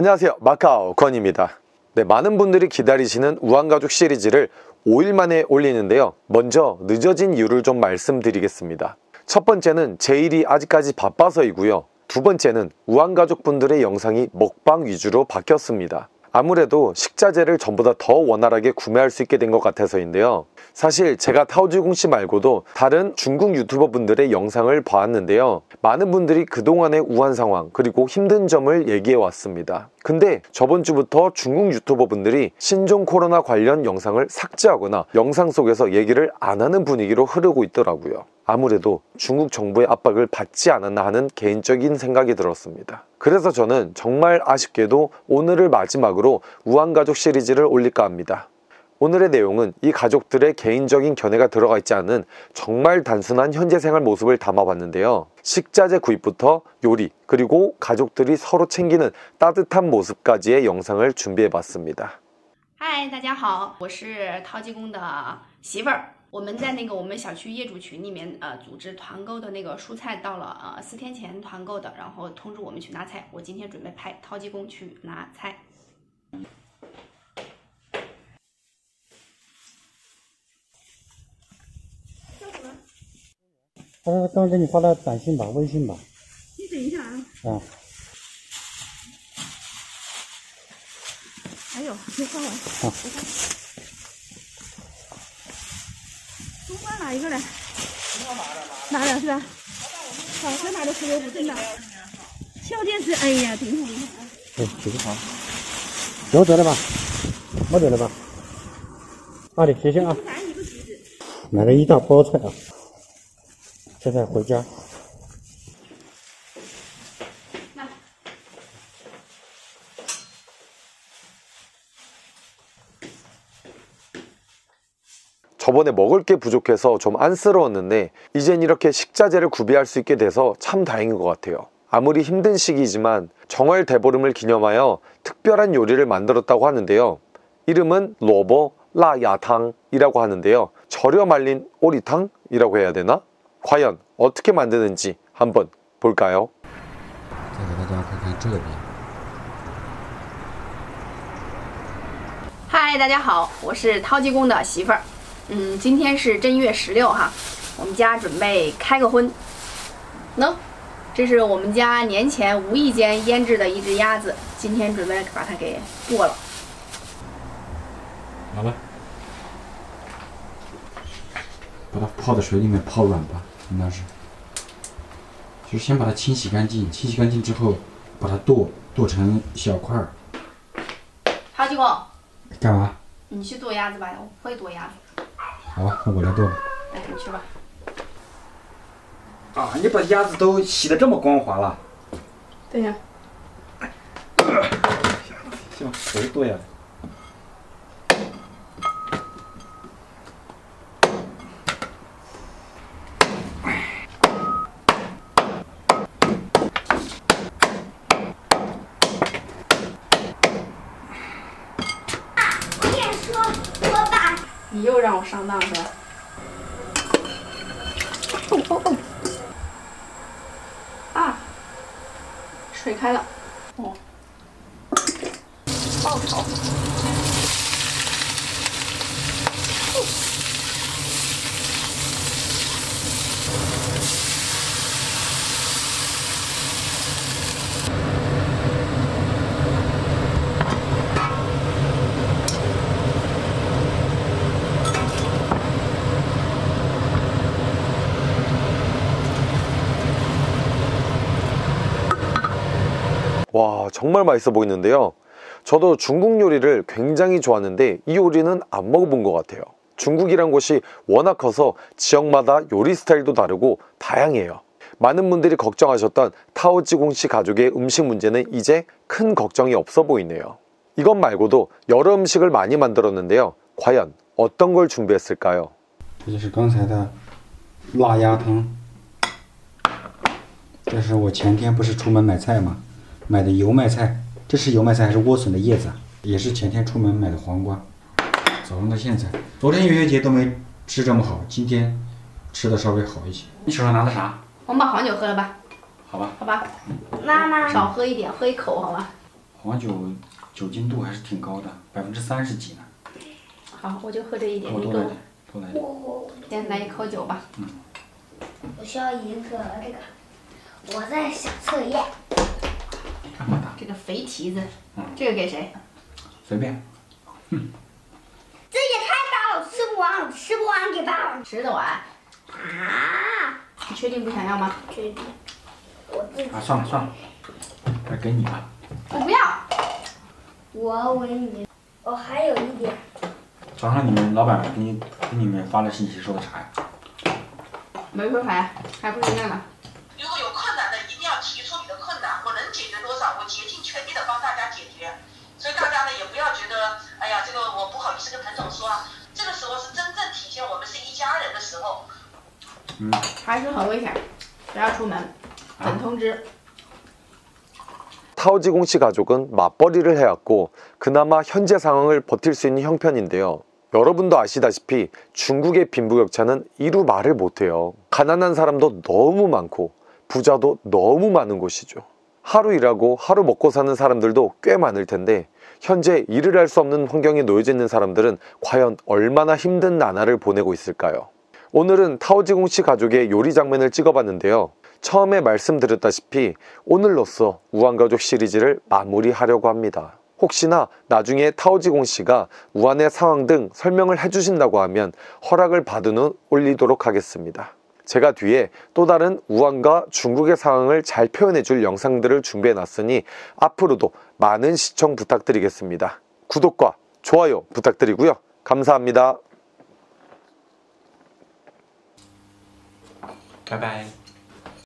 안녕하세요, 마카오 권입니다. 네, 많은 분들이 기다리시는 우한가족 시리즈를 5일 만에 올리는데요, 먼저 늦어진 이유를 좀 말씀드리겠습니다. 첫 번째는 제 일이 아직까지 바빠서이고요, 두 번째는 우한가족 분들의 영상이 먹방 위주로 바뀌었습니다. 아무래도 식자재를 전보다 더 원활하게 구매할 수 있게 된 것 같아서인데요, 사실 제가 타오지궁씨 말고도 다른 중국 유튜버 분들의 영상을 봤는데요, 많은 분들이 그동안의 우한 상황 그리고 힘든 점을 얘기해 왔습니다. 근데 저번 주부터 중국 유튜버 분들이 신종 코로나 관련 영상을 삭제하거나 영상 속에서 얘기를 안 하는 분위기로 흐르고 있더라고요. 아무래도 중국 정부의 압박을 받지 않았나 하는 개인적인 생각이 들었습니다. 그래서 저는 정말 아쉽게도 오늘을 마지막으로 우한가족 시리즈를 올릴까 합니다. 오늘의 내용은 이 가족들의 개인적인 견해가 들어가 있지 않은 정말 단순한 현재 생활 모습을 담아봤는데요, 식자재 구입부터 요리 그리고 가족들이 서로 챙기는 따뜻한 모습까지의 영상을 준비해봤습니다. 嗨，大家好，我是陶济公的媳妇儿。我们在那个我们小区业主群里面组织团购的那个蔬菜到了四天前团购的，然后通知我们去拿菜。我今天准备拍陶济公去拿菜。 刚才给你发了短信吧，微信吧。你等一下啊。啊。哎呦，别看我。啊。东瓜拿一个来。拿着是吧？好，先拿着吃油不真的。小电池，哎呀，挺好。哎，几个好。有得了吧？没得了吧？阿里，谢谢啊。买了一大包菜啊。 现在回家。那，저번에 먹을 게 부족해서 좀 안쓰러웠는데 이젠 이렇게 식자재를 구비할 수 있게 돼서 참 다행인 것 같아요. 아무리 힘든 시기이지만 정월 대보름을 기념하여 특별한 요리를 만들었다고 하는데요. 이름은 로보 라야탕이라고 하는데요. 절여 말린 오리탕이라고 해야 되나? 과연 어떻게 만드는지 한번 볼까요? Hi, 大家好，我是陶济公的媳妇儿。今天是正月16哈，我们家准备开个荤。喏，这是我们家年前无意间腌制的一只鸭子，今天准备把它给剁了。拿来， 把它泡在水里面泡软吧，应该是。 就是先把它清洗干净，清洗干净之后，把它剁成小块儿。陶济公，干嘛？你去剁鸭子吧，我不会剁鸭子。好吧，那我来剁。哎，你去吧。啊，你把鸭子都洗得这么光滑了。对呀。行，我就剁呀。 你又让我上当是吧？啊，水开了，哦，爆炒。와, 정말 맛있어 보이는데요. 저도 중국 요리를 굉장히 좋아하는데 이 요리는 안 먹어본 것 같아요. 중국이란 곳이 워낙 커서 지역마다 요리 스타일도 다르고 다양해요. 많은 분들이 걱정하셨던 타오지궁씨 가족의 음식 문제는 이제 큰 걱정이 없어 보이네요. 이것 말고도 여러 음식을 많이 만들었는데요. 과연 어떤 걸 준비했을까요? 这就是刚才的辣鸭汤。这是我前天不是出门买菜吗？ 买的油麦菜，这是油麦菜还是莴笋的叶子？也是前天出门买的黄瓜。早上到现在，昨天元宵节都没吃这么好，今天吃的稍微好一些。你手上拿的啥？我们把黄酒喝了吧。好吧。好吧。妈妈，少喝一点，喝一口好吧。黄酒酒精度还是挺高的，30%几呢。好，我就喝这一点，你给我多来一点。先来一口酒吧。嗯。我需要一个这个，我在想测验。这么大。这个肥蹄子，这个给谁？随便。嗯。这也太大了，吃不完给爸爸。吃得完。啊！你确定不想要吗？确定。我自己。啊，算了，来给你吧。我不要。我给你。我还有一点。早上你们老板给你们发了信息说的啥呀？没说啥呀，还不是一样的。如果有困难的，一定要提出你的困难，我能解决多少，我竭尽全力的帮大家解决。所以大家呢也不要觉得，哎呀，这个我不好意思跟彭总说啊。这个时候是真正体现我们是一家人的时候。嗯。还是很危险，不要出门，等通知。啊 타오지공 씨 가족은 맞벌이를 해왔고 그나마 현재 상황을 버틸 수 있는 형편인데요. 여러분도 아시다시피 중국의 빈부격차는 이루 말을 못해요. 가난한 사람도 너무 많고 부자도 너무 많은 곳이죠. 하루 일하고 하루 먹고 사는 사람들도 꽤 많을 텐데 현재 일을 할 수 없는 환경에 놓여져 있는 사람들은 과연 얼마나 힘든 나날을 보내고 있을까요? 오늘은 타오지공 씨 가족의 요리 장면을 찍어봤는데요. 처음에 말씀드렸다시피 오늘로써 우한가족 시리즈를 마무리하려고 합니다. 혹시나 나중에 타오지공 씨가 우한의 상황 등 설명을 해주신다고 하면 허락을 받은 후 올리도록 하겠습니다. 제가 뒤에 또 다른 우한과 중국의 상황을 잘 표현해줄 영상들을 준비해놨으니 앞으로도 많은 시청 부탁드리겠습니다. 구독과 좋아요 부탁드리고요. 감사합니다. 바이바이.